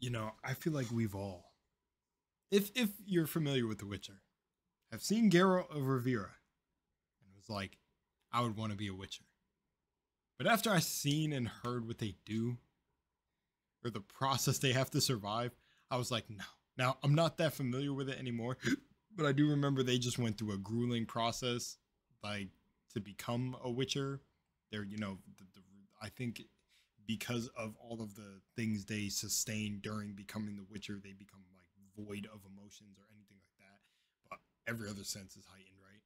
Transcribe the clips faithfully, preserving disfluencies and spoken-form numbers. you know, I feel like we've all, if if you're familiar with The Witcher, have seen Geralt of Rivia and was like, I would want to be a Witcher. But after I've seen and heard what they do, or the process they have to survive, I was like, no. Now, I'm not that familiar with it anymore, but I do remember they just went through a grueling process, like, to become a Witcher. They're, you know, the, the, I think because of all of the things they sustain during becoming the Witcher, they become, like, void of emotions or anything like that. But every other sense is heightened, right?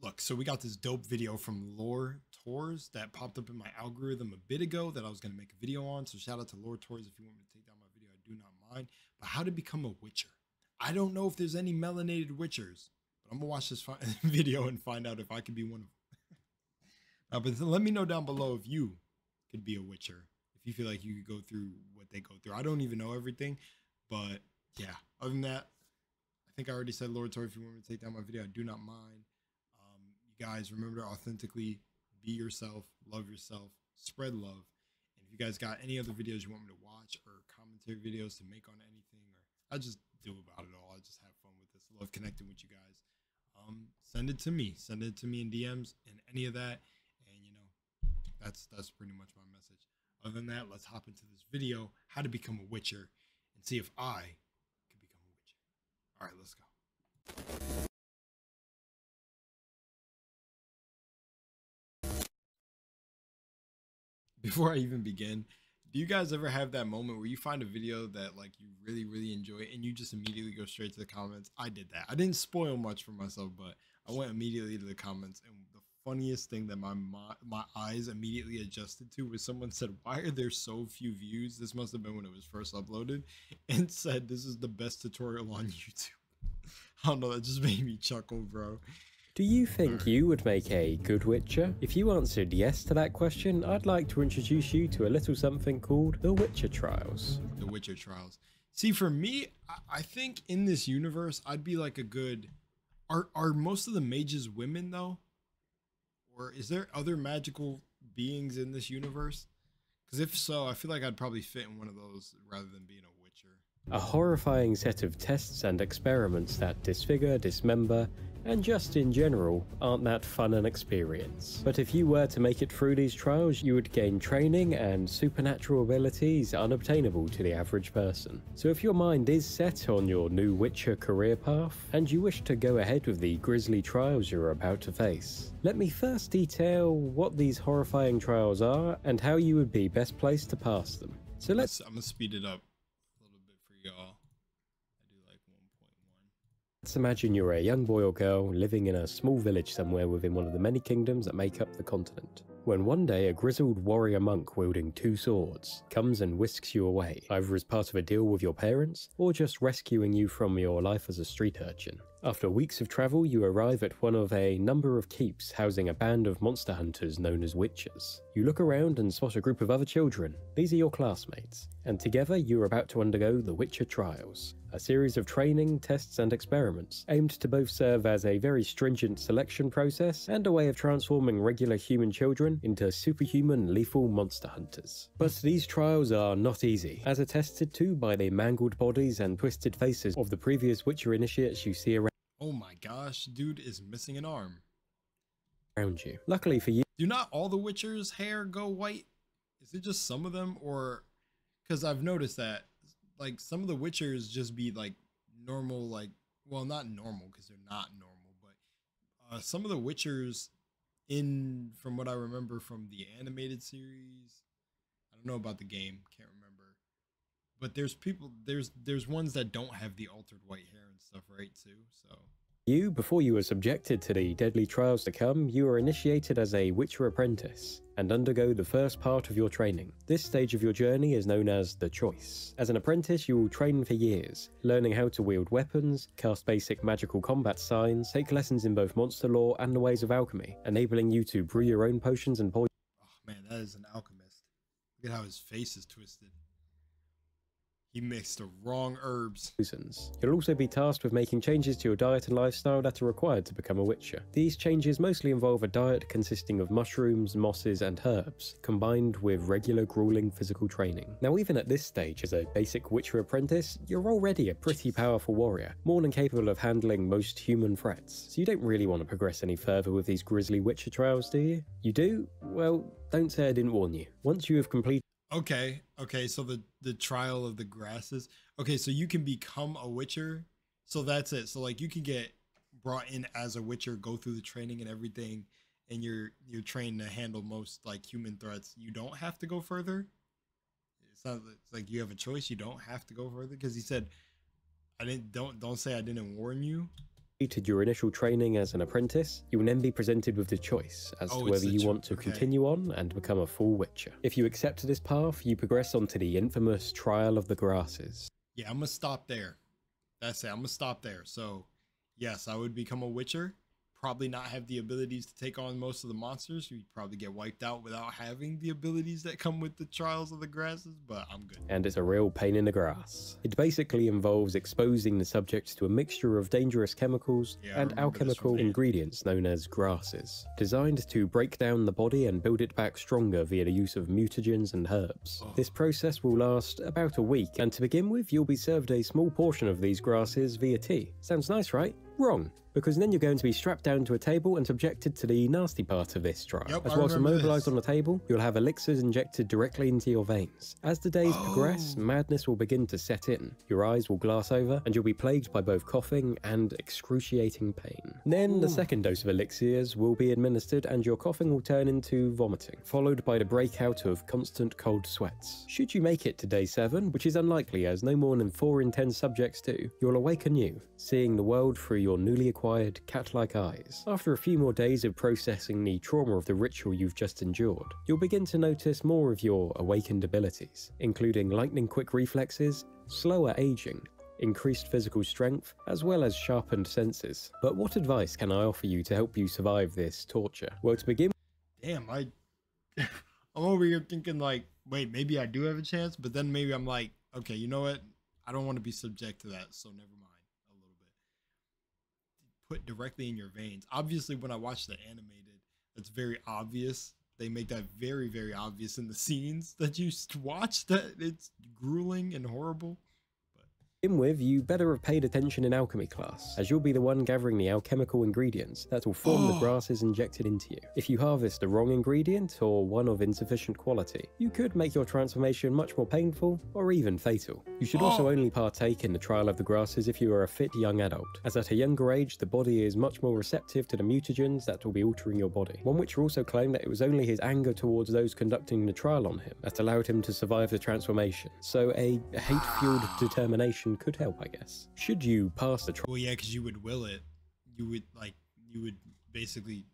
Look, so we got this dope video from Lore Tours that popped up in my algorithm a bit ago that I was going to make a video on. So shout out to Lore Tours if you want me to take down my video, I do not mind. But how to become a Witcher. I don't know if there's any melanated Witchers, but I'm going to watch this video and find out if I could be one of them. uh, but let me know down below if you could be a Witcher, if you feel like you could go through what they go through. I don't even know everything, but yeah. Other than that, I think I already said Lore Tours. If you want me to take down my video, I do not mind. Guys, remember to authentically be yourself, love yourself, spread love. And if you guys got any other videos you want me to watch or commentary videos to make on anything, or I just do about it all. I just have fun with this. Love connecting with you guys. Um, send it to me. Send it to me in D Ms and any of that. And you know, that's that's pretty much my message. Other than that, let's hop into this video, how to become a Witcher, and see if I could become a Witcher. All right, let's go. Before I even begin, do you guys ever have that moment where you find a video that like you really, really enjoy and you just immediately go straight to the comments? I did that. I didn't spoil much for myself, but I went immediately to the comments. And the funniest thing that my my, my eyes immediately adjusted to was someone said, "Why are there so few views?" This must have been when it was first uploaded, and said, "This is the best tutorial on YouTube." I don't know. That just made me chuckle, bro. Do you think you would make a good Witcher? If you answered yes to that question, I'd like to introduce you to a little something called The Witcher Trials. The Witcher Trials. See, for me, I think in this universe, I'd be like a good... Are, are most of the mages women, though? Or is there other magical beings in this universe? Because if so, I feel like I'd probably fit in one of those rather than being a Witcher. A horrifying set of tests and experiments that disfigure, dismember, and just in general, aren't that fun an experience. But if you were to make it through these trials, you would gain training and supernatural abilities unobtainable to the average person. So if your mind is set on your new Witcher career path, and you wish to go ahead with the grisly trials you're about to face, let me first detail what these horrifying trials are and how you would be best placed to pass them. So let's- I'm gonna speed it up a little bit for y'all. Let's imagine you're a young boy or girl living in a small village somewhere within one of the many kingdoms that make up the continent, when one day a grizzled warrior monk wielding two swords comes and whisks you away, either as part of a deal with your parents, or just rescuing you from your life as a street urchin. After weeks of travel, you arrive at one of a number of keeps housing a band of monster hunters known as witchers. You look around and spot a group of other children. These are your classmates, and together you're about to undergo the Witcher Trials, a series of training, tests and experiments aimed to both serve as a very stringent selection process and a way of transforming regular human children into superhuman lethal monster hunters. But these trials are not easy, as attested to by the mangled bodies and twisted faces of the previous Witcher initiates you see around. Oh my gosh, dude is missing an arm. Around you. Luckily for you. Do not all the Witchers' hair go white? Is it just some of them, or because I've noticed that like some of the Witchers just be like normal, like, well, not normal because they're not normal, but uh, some of the Witchers in, from what I remember from the animated series, I don't know about the game, can't remember, but there's people, there's, there's ones that don't have the altered white hair and stuff, right, too, so... You, before you were subjected to the deadly trials to come, you were initiated as a Witcher apprentice and undergo the first part of your training. This stage of your journey is known as the Choice. As an apprentice, you will train for years, learning how to wield weapons, cast basic magical combat signs, take lessons in both monster lore and the ways of alchemy, enabling you to brew your own potions and poison. Oh man, that is an alchemist. Look at how his face is twisted. He mixed the wrong herbs. You'll also be tasked with making changes to your diet and lifestyle that are required to become a Witcher. These changes mostly involve a diet consisting of mushrooms, mosses, and herbs, combined with regular grueling physical training. Now, even at this stage, as a basic Witcher apprentice, you're already a pretty powerful warrior, more than capable of handling most human threats. So you don't really want to progress any further with these grisly Witcher trials, do you? You do? Well, don't say I didn't warn you. Once you have completed... Okay, okay, so the, the Trial of the Grasses. Okay, so you can become a Witcher. So that's it. So like you can get brought in as a Witcher, go through the training and everything, and you're you're trained to handle most like human threats. You don't have to go further. It's not it's like you have a choice, you don't have to go further, because he said I didn't don't don't say I didn't warn you. Your initial training as an apprentice, you will then be presented with the choice as oh, to whether you want to okay. continue on and become a full Witcher. If you accept this path, you progress onto the infamous Trial of the Grasses. Yeah, I'm gonna stop there. That's it, I'm gonna stop there. So yes, I would become a Witcher, probably not have the abilities to take on most of the monsters. You'd probably get wiped out without having the abilities that come with the Trials of the Grasses, but I'm good. And it's a real pain in the grass. It basically involves exposing the subjects to a mixture of dangerous chemicals yeah, and alchemical ingredients known as grasses, designed to break down the body and build it back stronger via the use of mutagens and herbs. Oh. This process will last about a week, and to begin with, you'll be served a small portion of these grasses via tea. Sounds nice, right? Wrong, because then you're going to be strapped down to a table and subjected to the nasty part of this trial. Yep, as well as immobilized on the table, you'll have elixirs injected directly into your veins. As the days oh. progress, madness will begin to set in. Your eyes will glass over, and you'll be plagued by both coughing and excruciating pain. Then Ooh. the second dose of elixirs will be administered, and your coughing will turn into vomiting, followed by the breakout of constant cold sweats. Should you make it to day seven, which is unlikely as no more than four in ten subjects do, you'll awake anew, seeing the world through your newly acquired cat-like eyes. After a few more days of processing the trauma of the ritual you've just endured, you'll begin to notice more of your awakened abilities, including lightning-quick reflexes, slower aging, increased physical strength, as well as sharpened senses. But what advice can I offer you to help you survive this torture? Well, to begin... Damn, I... I'm over here thinking like, wait, maybe I do have a chance, but then maybe I'm like, okay, you know what? I don't want to be subject to that, so never mind. Put directly in your veins. Obviously, when I watch the animated, that's very obvious. They make that very, very obvious in the scenes that you watch, that it's grueling and horrible. With, you better have paid attention in alchemy class, as you'll be the one gathering the alchemical ingredients that will form oh. the grasses injected into you. If you harvest the wrong ingredient or one of insufficient quality, you could make your transformation much more painful or even fatal. You should oh. also only partake in the Trial of the Grasses if you are a fit young adult, as at a younger age the body is much more receptive to the mutagens that will be altering your body. One Witcher also claimed that it was only his anger towards those conducting the trial on him that allowed him to survive the transformation, so a hate-fueled determination could help, I guess. Should you pass the trial? Well, yeah, because you would will it. You would like. You would basically.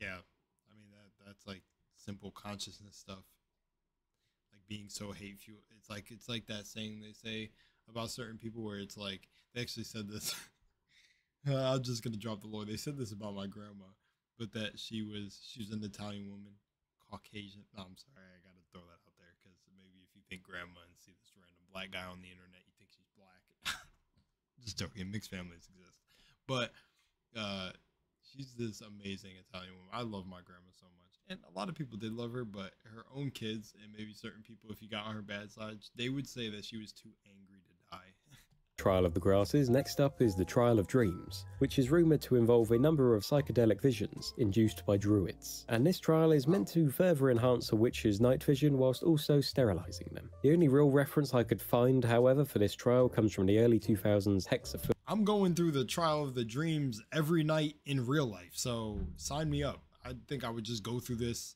Yeah, I mean that. That's like simple consciousness stuff. Like being so hateful. It's like it's like that saying they say about certain people where it's like they actually said this. I'm just gonna drop the lore. They said this about my grandma, but that she was she was an Italian woman, Caucasian. No, I'm sorry, I gotta throw that out there because maybe if you think grandma and see this random black guy on the internet, you think she's black. Just joking, mixed families exist. But uh she's this amazing Italian woman. I love my grandma so much, and a lot of people did love her, but her own kids and maybe certain people, if you got on her bad side, they would say that she was too angry to die. Trial of the Grasses. Next up is the Trial of Dreams, which is rumoured to involve a number of psychedelic visions induced by druids, and this trial is meant to further enhance a Witcher's night vision whilst also sterilising them. The only real reference I could find, however, for this trial comes from the early two thousands Hexer film. I'm going through the Trial of the Dreams every night in real life, so sign me up. I think I would just go through this.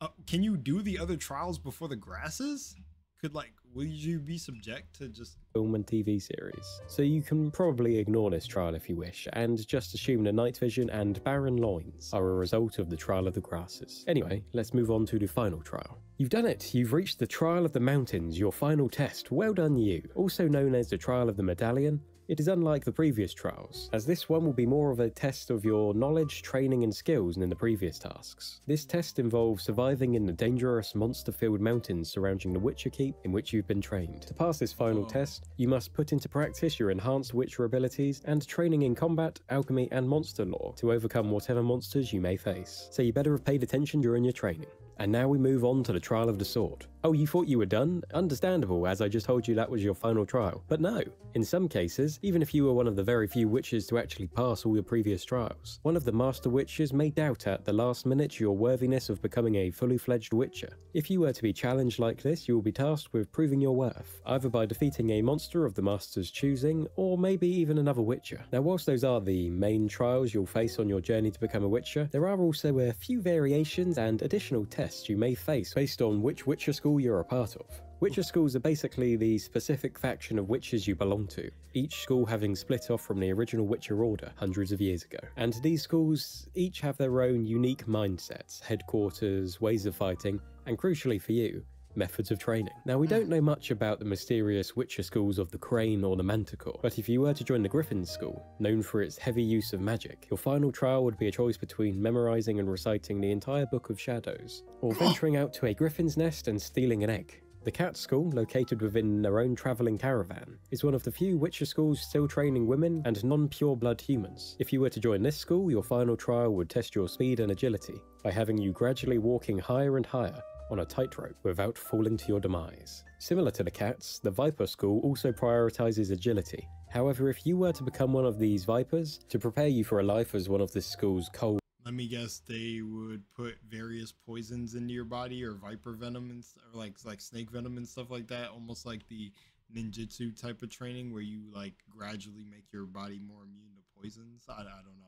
Uh, can you do the other trials before the grasses? Could like, will you be subject to just film and T V series? So you can probably ignore this trial if you wish, and just assume the night vision and barren loins are a result of the Trial of the Grasses. Anyway, let's move on to the final trial. You've done it! You've reached the Trial of the Mountains, your final test. Well done you! Also known as the Trial of the Medallion, It is unlike the previous trials, as this one will be more of a test of your knowledge, training and skills than in the previous tasks. This test involves surviving in the dangerous monster-filled mountains surrounding the Witcher Keep in which you've been trained. To pass this final test, you must put into practice your enhanced Witcher abilities and training in combat, alchemy and monster lore to overcome whatever monsters you may face. So you better have paid attention during your training. And now we move on to the Trial of the Sword. Oh, you thought you were done? Understandable, as I just told you that was your final trial. But no, in some cases, even if you were one of the very few witches to actually pass all your previous trials, one of the master witches may doubt at the last minute your worthiness of becoming a fully fledged witcher. If you were to be challenged like this, you will be tasked with proving your worth, either by defeating a monster of the master's choosing, or maybe even another witcher. Now, whilst those are the main trials you'll face on your journey to become a witcher, there are also a few variations and additional tests you may face based on which Witcher school you're a part of. Witcher schools are basically the specific faction of witches you belong to, each school having split off from the original Witcher Order hundreds of years ago. And these schools each have their own unique mindsets, headquarters, ways of fighting, and crucially for you, methods of training. Now, we don't know much about the mysterious Witcher schools of the Crane or the Manticore, but if you were to join the Griffin school, known for its heavy use of magic, your final trial would be a choice between memorizing and reciting the entire Book of Shadows, or venturing out to a griffin's nest and stealing an egg. The Cat School, located within their own travelling caravan, is one of the few Witcher schools still training women and non-pure-blood humans. If you were to join this school, your final trial would test your speed and agility, by having you gradually walking higher and higher, on a tightrope without falling to your demise. Similar to the cats, the Viper school also prioritizes agility. However, if you were to become one of these Vipers, to prepare you for a life as one of this school's cold... Let me guess, they would put various poisons into your body, or Viper venom, and or like, like snake venom and stuff like that, almost like the ninjutsu type of training where you like gradually make your body more immune to poisons. I, I don't know.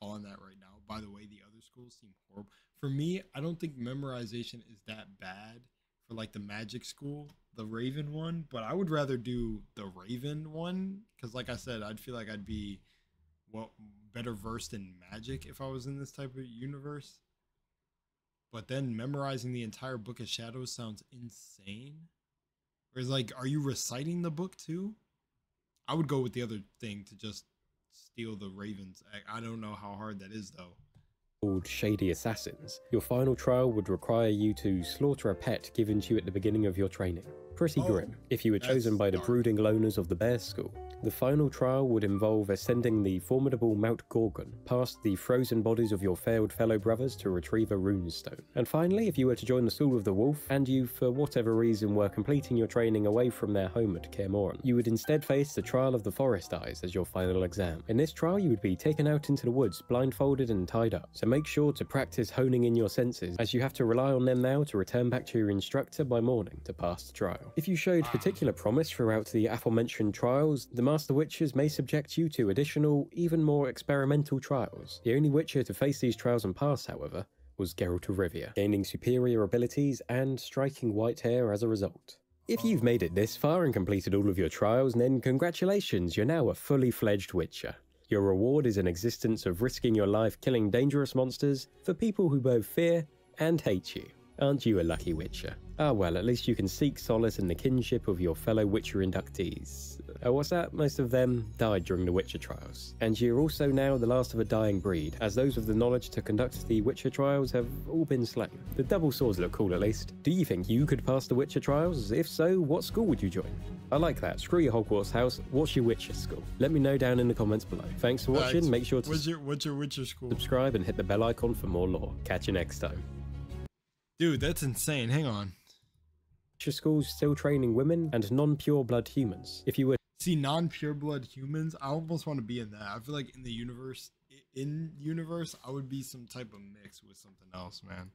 On that right now, by the way, the other schools seem horrible for me. I don't think memorization is that bad for like the magic school, the Raven one, but I would rather do the Raven one because, like I said, I'd feel like I'd be well better versed in magic if I was in this type of universe. But then memorizing the entire Book of Shadows sounds insane. Whereas, like, are you reciting the book too? I would go with the other thing to just steal the Ravens. I don't know how hard that is though. Called Shady Assassins. Your final trial would require you to slaughter a pet given to you at the beginning of your training. Pretty oh, grim. If you were chosen by the dark. brooding loners of the Bear School, the final trial would involve ascending the formidable Mount Gorgon, past the frozen bodies of your failed fellow brothers to retrieve a runestone. And finally, if you were to join the School of the Wolf, and you, for whatever reason, were completing your training away from their home at Kaer Morhen, you would instead face the Trial of the Forest Eyes as your final exam. In this trial, you would be taken out into the woods, blindfolded and tied up, so make sure to practice honing in your senses, as you have to rely on them now to return back to your instructor by morning to pass the trial. If you showed particular promise throughout the aforementioned trials, the Master Witchers may subject you to additional, even more experimental trials. The only Witcher to face these trials and pass, however, was Geralt of Rivia, gaining superior abilities and striking white hair as a result. If you've made it this far and completed all of your trials, then congratulations, you're now a fully fledged Witcher. Your reward is an existence of risking your life killing dangerous monsters for people who both fear and hate you. Aren't you a lucky Witcher? Ah well, at least you can seek solace in the kinship of your fellow Witcher inductees. Oh, what's that? Most of them died during the Witcher Trials. And you're also now the last of a dying breed, as those with the knowledge to conduct the Witcher Trials have all been slain. The double swords look cool at least. Do you think you could pass the Witcher Trials? If so, what school would you join? I like that. Screw your Hogwarts house. What's your Witcher school? Let me know down in the comments below. Thanks for watching. Make sure to what's your, what's your Witcher school? Subscribe and hit the bell icon for more lore. Catch you next time. Dude, that's insane. Hang on. Witcher schools still training women and non-pure blood humans. If you were see non-pure blood humans, I almost want to be in that. I feel like in the universe, in universe, I would be some type of mix with something else, man.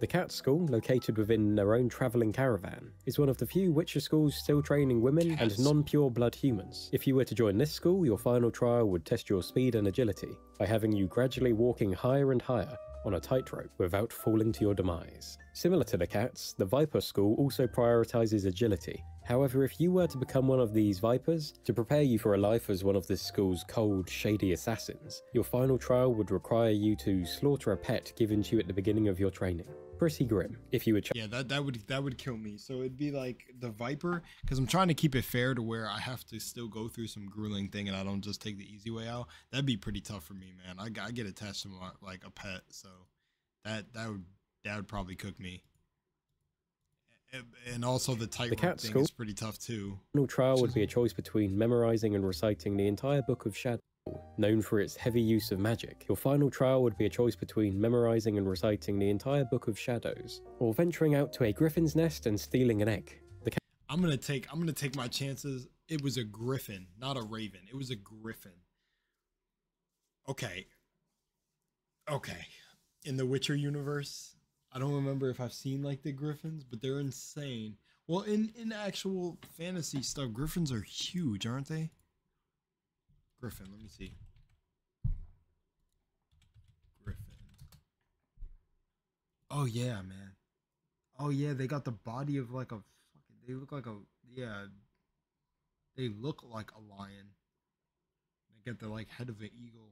The Cat School, located within their own travelling caravan, is one of the few Witcher schools still training women and non-pure blood humans. If you were to join this school, your final trial would test your speed and agility by having you gradually walking higher and higher on a tightrope without falling to your demise. Similar to the cats, the Viper school also prioritizes agility, However, if you were to become one of these Vipers, to prepare you for a life as one of this school's cold, shady assassins, your final trial would require you to slaughter a pet given to you at the beginning of your training. Pretty grim. If you were yeah, that that would that would kill me. So it'd be like the Viper, because I'm trying to keep it fair to where I have to still go through some grueling thing and I don't just take the easy way out. That'd be pretty tough for me, man. I, I get attached to my, like a pet, so that that would that would probably cook me. And also the tightrope thing is pretty tough too. The trial would be a choice between memorizing and reciting the entire Book of Shadows, known for its heavy use of magic. Your final trial would be a choice between memorizing and reciting the entire Book of Shadows, or venturing out to a griffin's nest and stealing an egg. The I'm gonna take I'm gonna take my chances. It was a griffin, not a raven. It was a griffin. Okay. Okay. In the Witcher universe, I don't remember if I've seen like the griffins, but they're insane. Well, in in actual fantasy stuff, griffins are huge, aren't they? Griffin, let me see. Griffin. Oh yeah, man. Oh yeah, they got the body of like a fucking. They look like a yeah. They look like a lion. They get the like head of an eagle.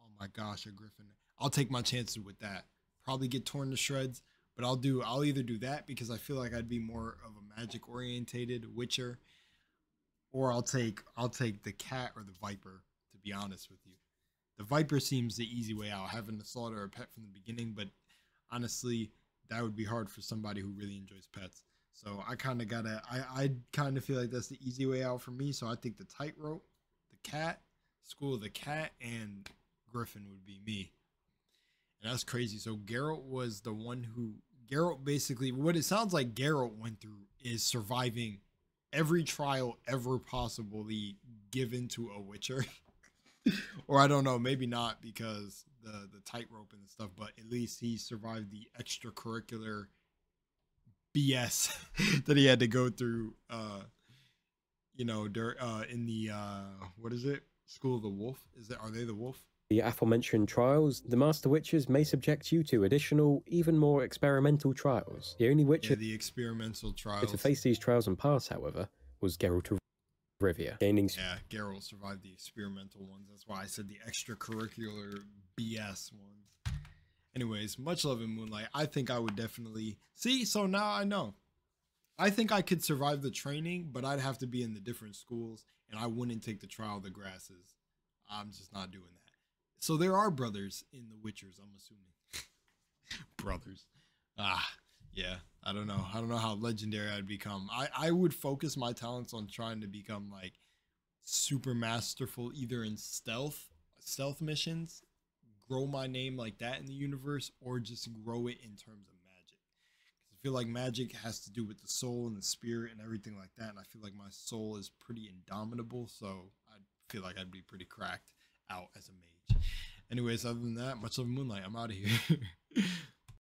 Oh my gosh, a griffin. I'll take my chances with that. Probably get torn to shreds, but I'll do. I'll either do that because I feel like I'd be more of a magic orientated Witcher. Or I'll take I'll take the cat or the viper, to be honest with you. The viper seems the easy way out, having to slaughter a pet from the beginning, but honestly, that would be hard for somebody who really enjoys pets. So I kind of gotta, I, I kind of feel like that's the easy way out for me. So I think the tightrope, the cat, school of the cat, and griffin would be me. And that's crazy. So Geralt was the one who, Geralt basically, what it sounds like Geralt went through is surviving every trial ever possibly given to a Witcher. Or I don't know, maybe not because the the tightrope and stuff, but at least he survived the extracurricular B S that he had to go through, uh you know, during, uh in the uh what is it, school of the wolf, is it, are they the wolf? The aforementioned trials, the Master Witchers may subject you to additional, even more experimental trials. The only Witcher yeah, the experimental trials. to face these trials and pass, however, was Geralt of Rivia. Gaining yeah, Geralt survived the experimental ones. That's why I said the extracurricular B S ones. Anyways, much love in Moonlight. I think I would definitely... See, so now I know. I think I could survive the training, but I'd have to be in the different schools, and I wouldn't take the Trial of the Grasses. I'm just not doing that. So there are brothers in the Witchers, I'm assuming. Brothers. Ah, yeah. I don't know. I don't know how legendary I'd become. I, I would focus my talents on trying to become like super masterful, either in stealth, stealth missions, grow my name like that in the universe, or just grow it in terms of magic. Because I feel like magic has to do with the soul and the spirit and everything like that. And I feel like my soul is pretty indomitable. So I feel like I'd be pretty cracked out as a mage. Anyways, other than that, much love Moonlight. I'm out of here.